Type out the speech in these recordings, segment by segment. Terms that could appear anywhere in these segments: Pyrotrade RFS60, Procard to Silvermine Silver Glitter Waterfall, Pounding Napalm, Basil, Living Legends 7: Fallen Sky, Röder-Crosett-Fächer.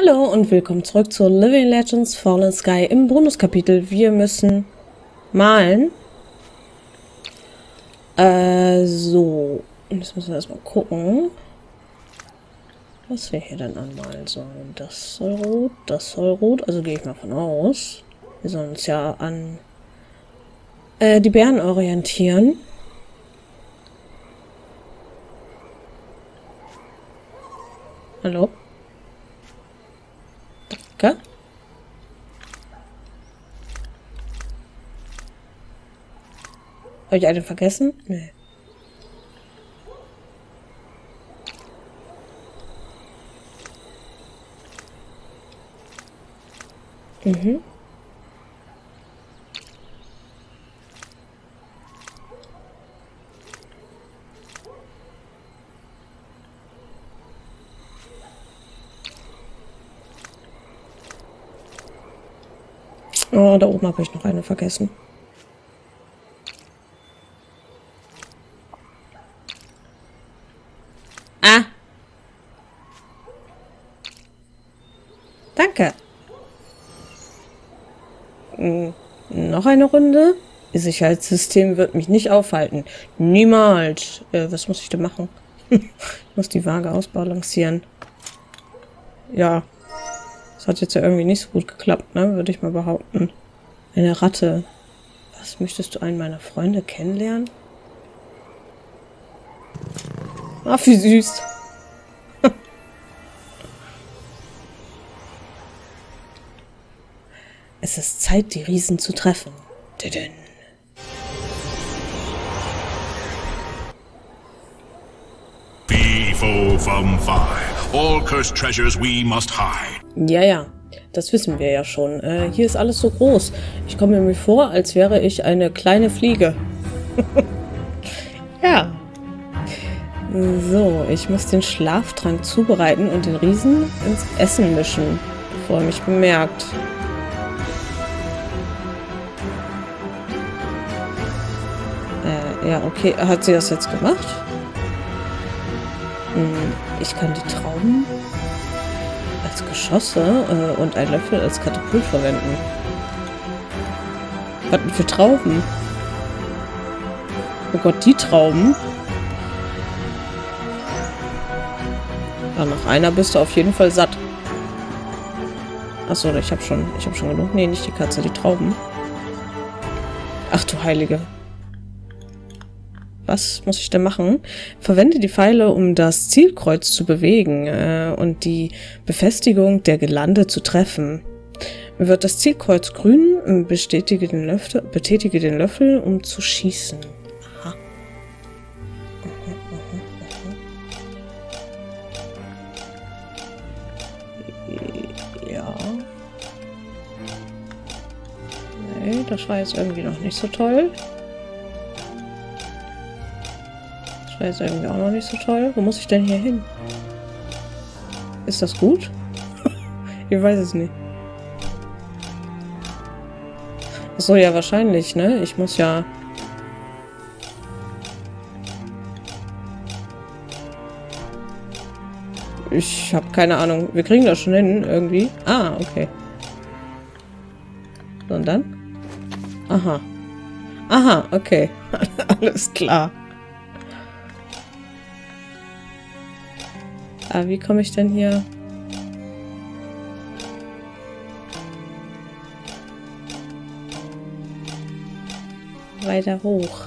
Hallo und willkommen zurück zu Living Legends Fallen Sky im Bonuskapitel. Wir müssen malen. So. Jetzt müssen wir erstmal gucken, was wir hier denn anmalen sollen. Das soll rot, das soll rot. Also gehe ich mal von aus. Wir sollen uns ja an die Bären orientieren. Hallo? Danke. Habe ich einen vergessen? Nee. Mhm. Oh, da oben habe ich noch eine vergessen. Ah. Danke. Noch eine Runde? Ihr Sicherheitssystem wird mich nicht aufhalten. Niemals. Was muss ich denn machen? Ich muss die Waage ausbalancieren. Ja. Das hat jetzt ja irgendwie nicht so gut geklappt, ne? Würde ich mal behaupten. Eine Ratte. Was, möchtest du einen meiner Freunde kennenlernen? Ach, wie süß. Es ist Zeit, die Riesen zu treffen. Tüdün. People from fire. All cursed treasures we must hide. Ja, ja, das wissen wir ja schon. Hier ist alles so groß. Ich komme mir vor, als wäre ich eine kleine Fliege. Ja. So, ich muss den Schlaftrank zubereiten und den Riesen ins Essen mischen, bevor er mich bemerkt. Ja, okay. Hat sie das jetzt gemacht? Ich kann die Trauben als Geschosse und einen Löffel als Katapult verwenden. Was denn für Trauben? Oh Gott, die Trauben. Ja, nach einer bist du auf jeden Fall satt. Achso, ich hab schon genug. Nee, nicht die Katze, die Trauben. Ach du Heilige. Was muss ich denn machen? Verwende die Pfeile, um das Zielkreuz zu bewegen und die Befestigung der Gelande zu treffen. Wird das Zielkreuz grün, betätige den Löffel, um zu schießen. Aha. Ja. Nee, das war jetzt irgendwie noch nicht so toll. Das ist irgendwie auch noch nicht so toll. Wo muss ich denn hier hin? Ist das gut? Ich weiß es nicht. Achso, ja, wahrscheinlich, ne? Ich muss ja... Ich habe keine Ahnung. Wir kriegen das schon hin, irgendwie. Ah, okay. Und dann? Aha. Aha, okay. Alles klar. Ah, wie komme ich denn hier? Weiter hoch.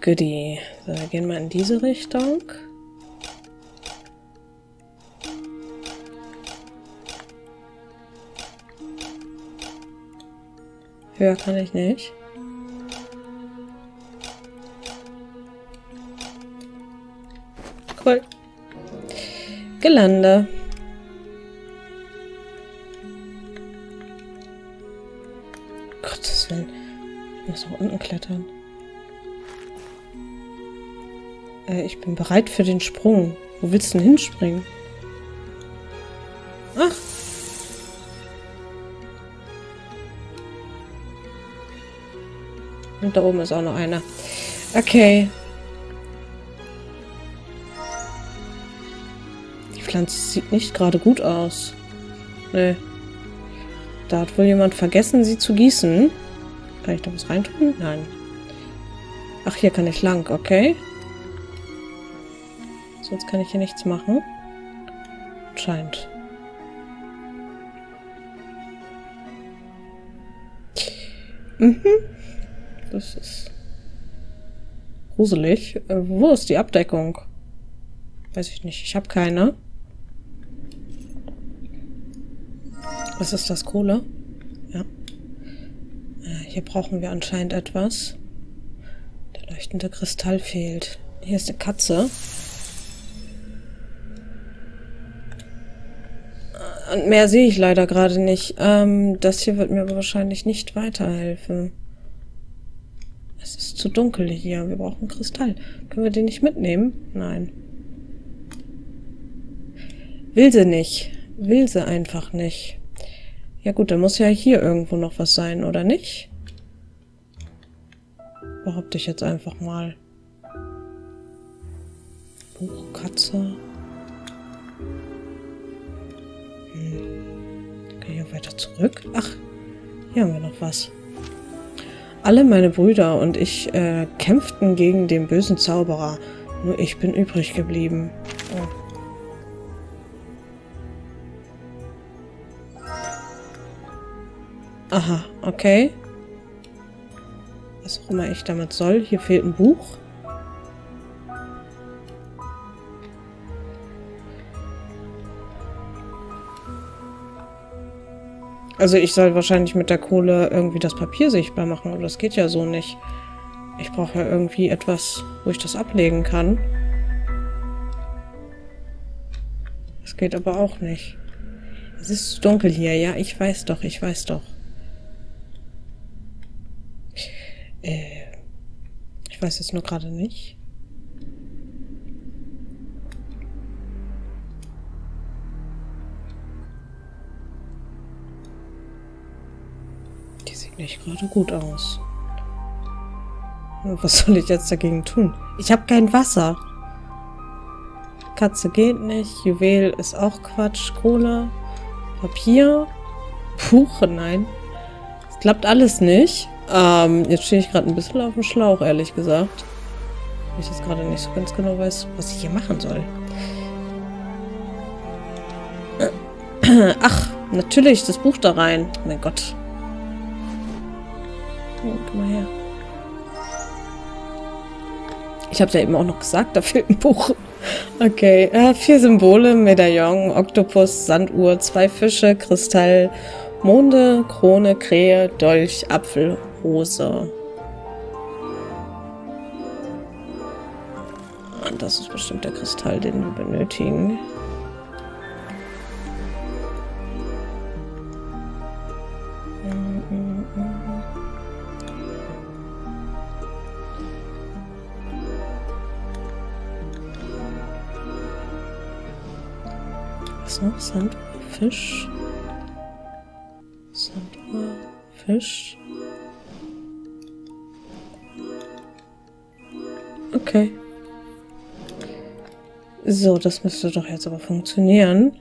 Goodie. So, wir gehen mal in diese Richtung. Höher kann ich nicht. Cool. Gelande. Gottes Willen. Ich muss nach unten klettern. Ich bin bereit für den Sprung. Wo willst du denn hinspringen? Ach. Und da oben ist auch noch einer. Okay. Die Pflanze sieht nicht gerade gut aus. Nee. Da hat wohl jemand vergessen, sie zu gießen. Kann ich da was reintun? Nein. Ach, hier kann ich lang, okay. Sonst kann ich hier nichts machen. Scheint. Mhm. Das ist gruselig. Wo ist die Abdeckung? Weiß ich nicht. Ich habe keine. Was ist das? Kohle? Ja. Hier brauchen wir anscheinend etwas. Der leuchtende Kristall fehlt. Hier ist eine Katze. Und mehr sehe ich leider gerade nicht. Das hier wird mir aber wahrscheinlich nicht weiterhelfen. Es ist zu dunkel hier. Wir brauchen einen Kristall. Können wir den nicht mitnehmen? Nein. Will sie nicht. Will sie einfach nicht. Ja gut, dann muss ja hier irgendwo noch was sein, oder nicht? Behaupte ich jetzt einfach mal. Buch, Katze... weiter zurück. Ach, hier haben wir noch was. Alle meine Brüder und ich kämpften gegen den bösen Zauberer. Nur ich bin übrig geblieben. Oh. Aha, okay. Was auch immer ich damit soll. Hier fehlt ein Buch. Also ich soll wahrscheinlich mit der Kohle irgendwie das Papier sichtbar machen, aber das geht ja so nicht. Ich brauche ja irgendwie etwas, wo ich das ablegen kann. Das geht aber auch nicht. Es ist zu dunkel hier, ja, ich weiß doch, ich weiß doch. Ich weiß jetzt nur gerade nicht. Nicht gerade gut aus. Was soll ich jetzt dagegen tun? Ich habe kein Wasser. Katze geht nicht. Juwel ist auch Quatsch. Kohle. Papier. Buch, nein. Es klappt alles nicht. Jetzt stehe ich gerade ein bisschen auf dem Schlauch, ehrlich gesagt. Weil ich jetzt gerade nicht so ganz genau weiß, was ich hier machen soll. Ach, natürlich, das Buch da rein. Mein Gott. Oh, komm mal her. Ich habe ja eben auch noch gesagt, da fehlt ein Buch. Okay, 4 Symbole, Medaillon, Oktopus, Sanduhr, 2 Fische, Kristall, Monde, Krone, Krähe, Dolch, Apfel, Rose. Und das ist bestimmt der Kristall, den wir benötigen. Noch Sand, Fisch. Sand, Fisch. Okay. So, das müsste doch jetzt aber funktionieren.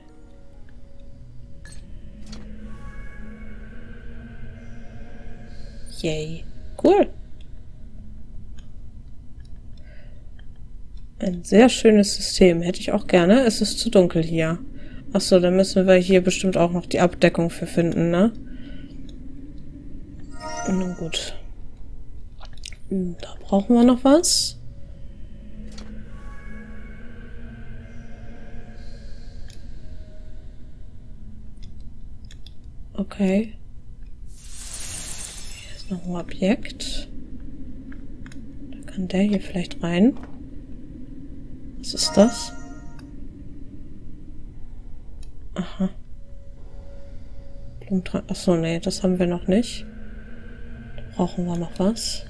Yay. Cool. Ein sehr schönes System. Hätte ich auch gerne. Es ist zu dunkel hier. Achso, dann müssen wir hier bestimmt auch noch die Abdeckung für finden, ne? Nun gut. Da brauchen wir noch was. Okay. Hier ist noch ein Objekt. Da kann der hier vielleicht rein. Was ist das? Aha. Blumentrag. Achso, nee, das haben wir noch nicht. Da brauchen wir noch was.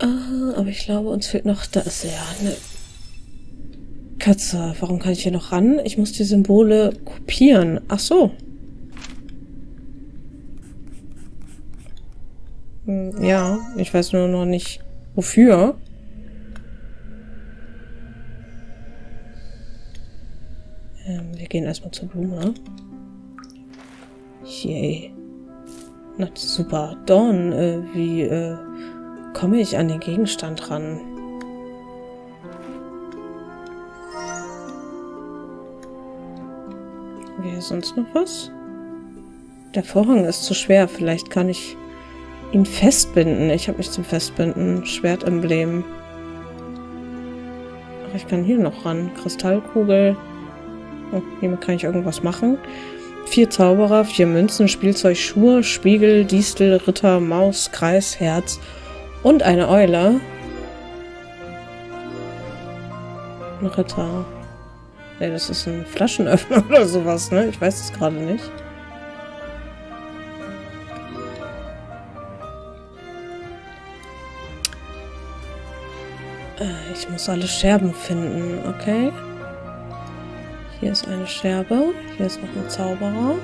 Ah, aber ich glaube, uns fehlt noch... Da ist ja eine Katze. Warum kann ich hier noch ran? Ich muss die Symbole kopieren. Ach so. Ja, ich weiß nur noch nicht, wofür. Wir gehen erstmal zur Blume. Yay. Na super. Dawn, wie komme ich an den Gegenstand ran? Wäre sonst noch was? Der Vorhang ist zu schwer. Vielleicht kann ich ihn festbinden. Ich habe mich zum Festbinden. Schwertemblem. Ach, ich kann hier noch ran. Kristallkugel. Und hiermit kann ich irgendwas machen. 4 Zauberer, 4 Münzen, Spielzeug, Schuhe, Spiegel, Distel, Ritter, Maus, Kreis, Herz und eine Eule. Ein Ritter. Ne, das ist ein Flaschenöffner oder sowas, ne? Ich weiß es gerade nicht. Ich muss alle Scherben finden, okay? Hier ist eine Scherbe. Hier ist noch ein Zauberer.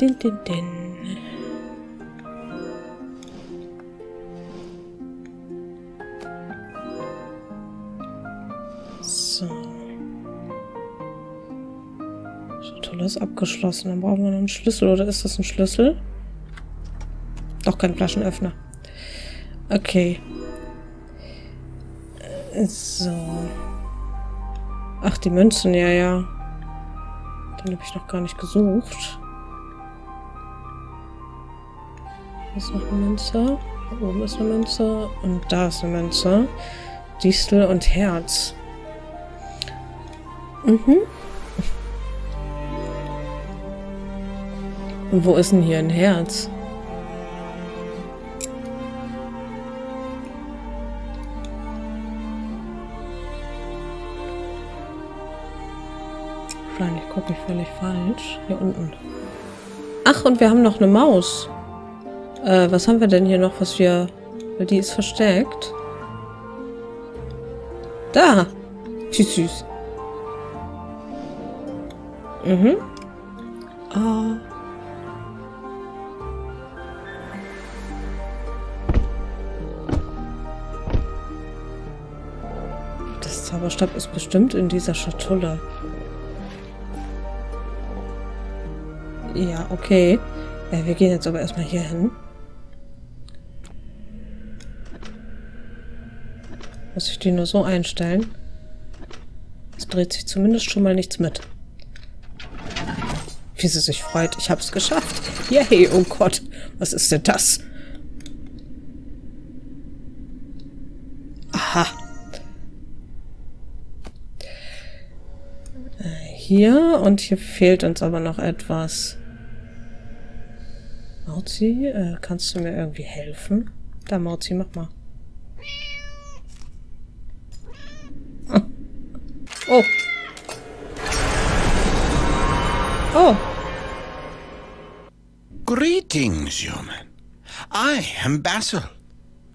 Din, din, din. So. Schatulle ist abgeschlossen. Dann brauchen wir noch einen Schlüssel. Oder ist das ein Schlüssel? Doch kein Flaschenöffner. Okay. So. Ach, die Münzen, ja, ja. Den habe ich noch gar nicht gesucht. Hier ist noch eine Münze. Hier oben ist eine Münze. Und da ist eine Münze. Distel und Herz. Mhm. Und wo ist denn hier ein Herz? Ich gucke mich völlig falsch. Hier unten. Ach, und wir haben noch eine Maus. Was haben wir denn hier noch, was wir... Die ist versteckt. Da! Süß, süß. Mhm. Ah. Das Zauberstab ist bestimmt in dieser Schatulle. Ja, okay. Wir gehen jetzt aber erstmal hier hin. Muss ich die nur so einstellen? Es dreht sich zumindest schon mal nichts mit. Wie sie sich freut. Ich hab's geschafft. Yay, oh Gott. Was ist denn das? Aha. Hier und hier fehlt uns aber noch etwas. Mauzi, kannst du mir irgendwie helfen? Da, Mauzi, mach mal. Oh. Oh. Greetings, human. I am Basil.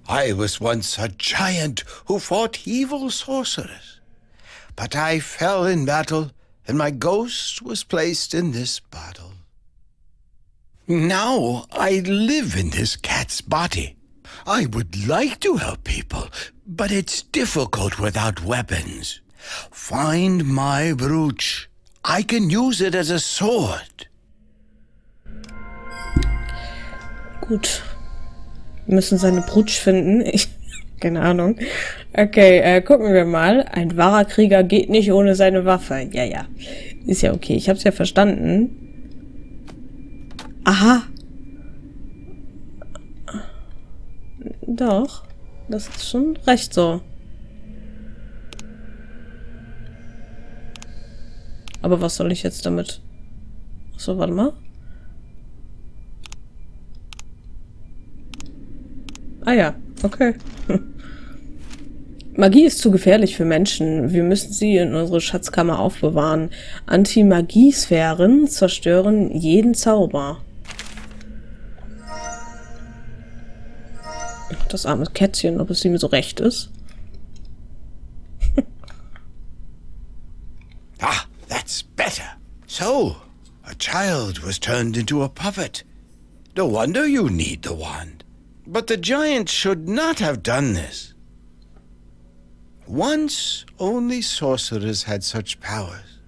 I was once a giant who fought evil sorcerers. But I fell in battle and my ghost was placed in this bottle. Now I live in this cat's body. I would like to help people, but it's difficult without weapons. Find my brooch. I can use it as a sword. Gut. Wir müssen seine Brooch finden. Keine Ahnung. Okay, gucken wir mal. Ein wahrer Krieger geht nicht ohne seine Waffe. Ja, ja. Ist ja okay. Ich hab's ja verstanden. Aha. Doch. Das ist schon recht so. Aber was soll ich jetzt damit? Achso, warte mal. Ah ja, okay. Magie ist zu gefährlich für Menschen. Wir müssen sie in unsere Schatzkammer aufbewahren. Anti-Magie-Sphären zerstören jeden Zauber. Das arme Kätzchen, ob es ihm so recht ist. Ah, that's better. So, a child was turned into a puppet. No wonder you need the wand. But the giant should not have done this. Once, only sorcerers had such powers.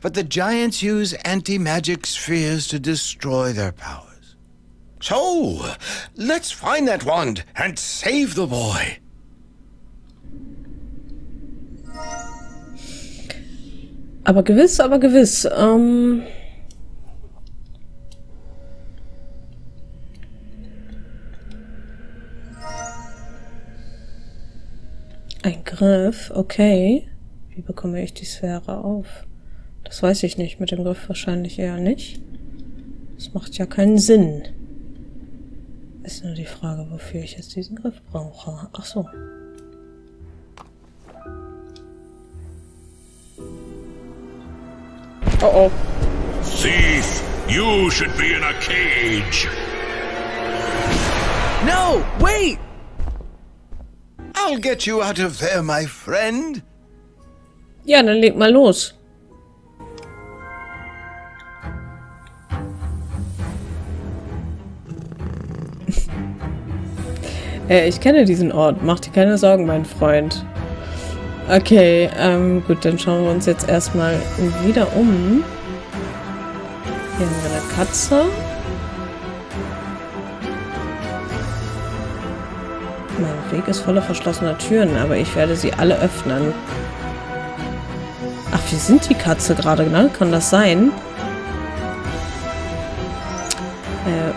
But the giants use anti-magic spheres to destroy their powers. So, let's find that wand and save the boy. Aber gewiss, Ein Griff, okay. Wie bekomme ich die Sphäre auf? Das weiß ich nicht, mit dem Griff wahrscheinlich eher nicht. Das macht ja keinen Sinn. Ist nur die Frage, wofür ich jetzt diesen Griff brauche. Ach so. Oh oh. Thief, you should be in a cage. No, wait! I'll get you out of there, my friend. Ja, dann leg mal los. Ich kenne diesen Ort. Mach dir keine Sorgen, mein Freund. Okay, gut, dann schauen wir uns jetzt erstmal wieder um. Hier haben wir eine Katze. Mein Weg ist voller verschlossener Türen, aber ich werde sie alle öffnen. Ach, wir sind die Katze gerade, ne? Kann das sein?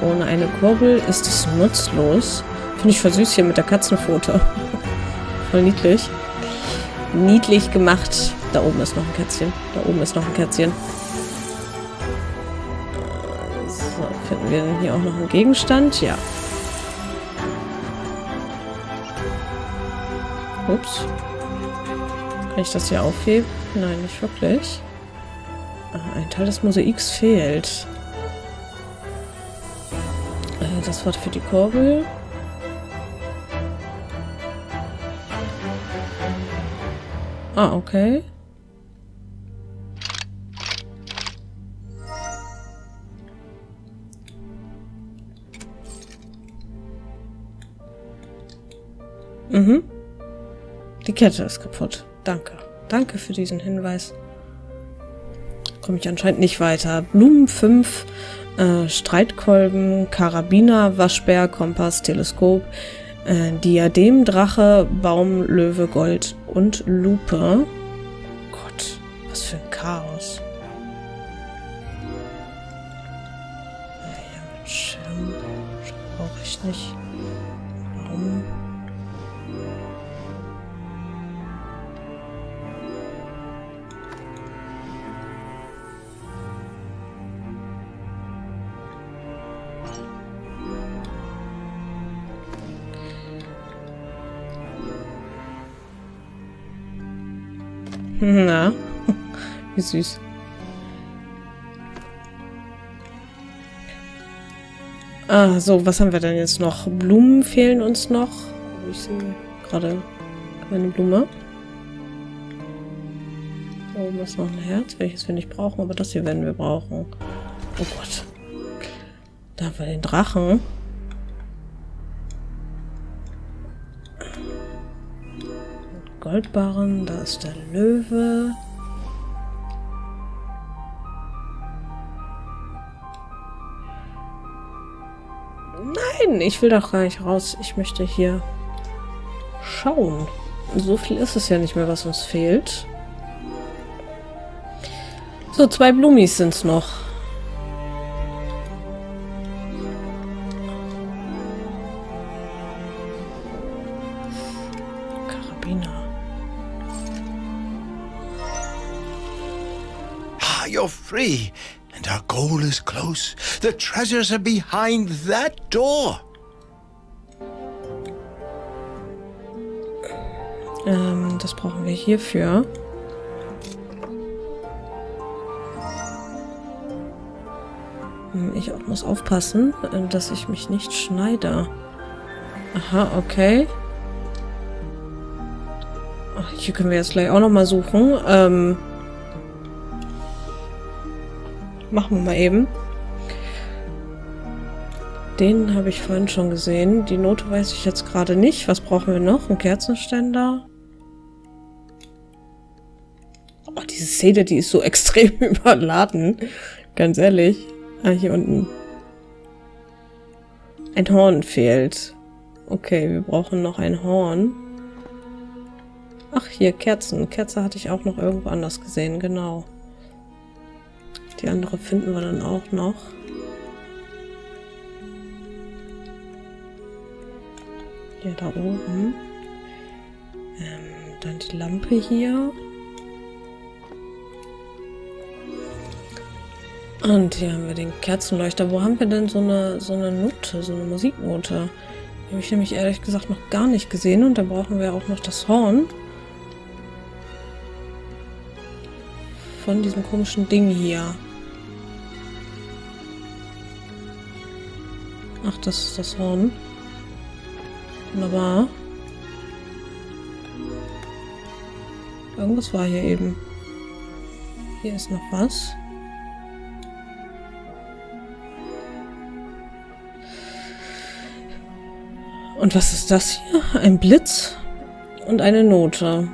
Ohne eine Kurbel ist es nutzlos. Finde ich voll süß hier mit der Katzenpfote. Voll niedlich. Niedlich gemacht. Da oben ist noch ein Kätzchen. Da oben ist noch ein Kätzchen. So, finden wir denn hier auch noch einen Gegenstand? Ja. Ups. Kann ich das hier aufheben? Nein, nicht wirklich. Ah, ein Teil des Mosaiks fehlt. Das Wort für die Kurbel. Ah, okay. Mhm. Die Kette ist kaputt. Danke. Danke für diesen Hinweis. Komme ich anscheinend nicht weiter. Blumen 5, Streitkolben, Karabiner, Waschbär, Kompass, Teleskop, Diadem, Drache, Baum, Löwe, Gold und Lupe. Gott, was für ein Chaos. Naja, Schirm brauche ich nicht. Warum? Na, wie süß. Ah, so, was haben wir denn jetzt noch? Blumen fehlen uns noch. Ich sehe gerade keine Blume. Da oben ist noch ein Herz, welches wir nicht brauchen, aber das hier werden wir brauchen. Oh Gott. Da haben wir den Drachen. Goldbarren, da ist der Löwe. Nein, ich will doch gar nicht raus. Ich möchte hier schauen. So viel ist es ja nicht mehr, was uns fehlt. So, 2 Blumis sind es noch. You're free, and our goal is close. The treasures are behind that door. Das brauchen wir hierfür. Ich muss aufpassen, dass ich mich nicht schneide. Aha, okay. Ach, hier können wir jetzt gleich auch nochmal suchen. Machen wir mal eben. Den habe ich vorhin schon gesehen. Die Note weiß ich jetzt gerade nicht. Was brauchen wir noch? Ein Kerzenständer. diese Szene, die ist so extrem überladen. Ganz ehrlich. Ah, hier unten. Ein Horn fehlt. Okay, wir brauchen noch ein Horn. Ach, hier, Kerzen. Kerze hatte ich auch noch irgendwo anders gesehen, genau. Die andere finden wir dann auch noch. Ja, da oben. Dann die Lampe hier. Und hier haben wir den Kerzenleuchter. Wo haben wir denn so eine Note, so eine Musiknote? Die habe ich nämlich ehrlich gesagt noch gar nicht gesehen. Und da brauchen wir auch noch das Horn. Von diesem komischen Ding hier. Ach, das ist das Horn. Wunderbar. Irgendwas war hier eben. Hier ist noch was. Und was ist das hier? Ein Blitz und eine Note.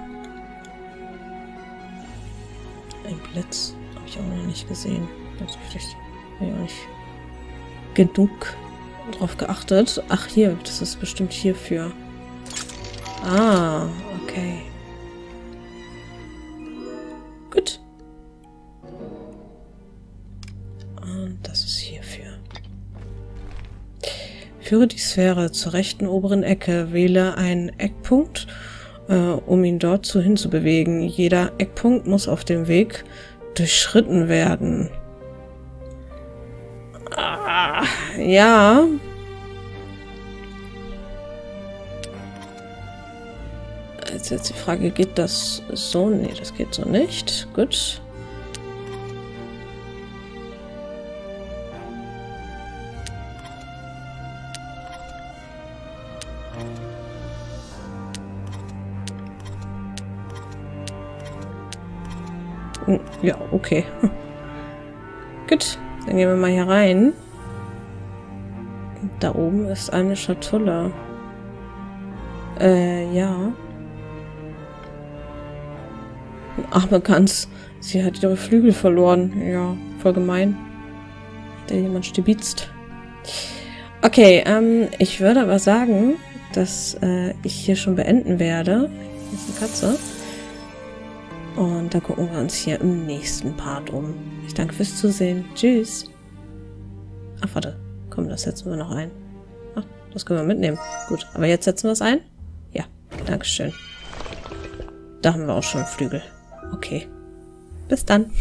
Ein Blitz habe ich auch noch nicht gesehen. Natürlich habe ich auch nicht genug drauf geachtet. Ach hier, das ist bestimmt hierfür. Ah, okay. Gut. Und das ist hierfür. Führe die Sphäre zur rechten oberen Ecke. Wähle einen Eckpunkt, um ihn dort hinzubewegen. Jeder Eckpunkt muss auf dem Weg durchschritten werden. Ah, ja. Jetzt die Frage, geht das so? Nee, das geht so nicht. Gut. Ja, okay. Gut, dann gehen wir mal hier rein. Da oben ist eine Schatulle. Ja. Ach, man kann's. Sie hat ihre Flügel verloren. Ja, voll gemein. Hat ja jemand stibitzt. Okay, ich würde aber sagen, dass ich hier schon beenden werde. Hier ist eine Katze. Und da gucken wir uns hier im nächsten Part um. Ich danke fürs Zusehen. Tschüss. Ach, warte. Komm, das setzen wir noch ein. Ach, das können wir mitnehmen. Gut, aber jetzt setzen wir es ein? Ja, dankeschön. Da haben wir auch schon Flügel. Okay. Bis dann.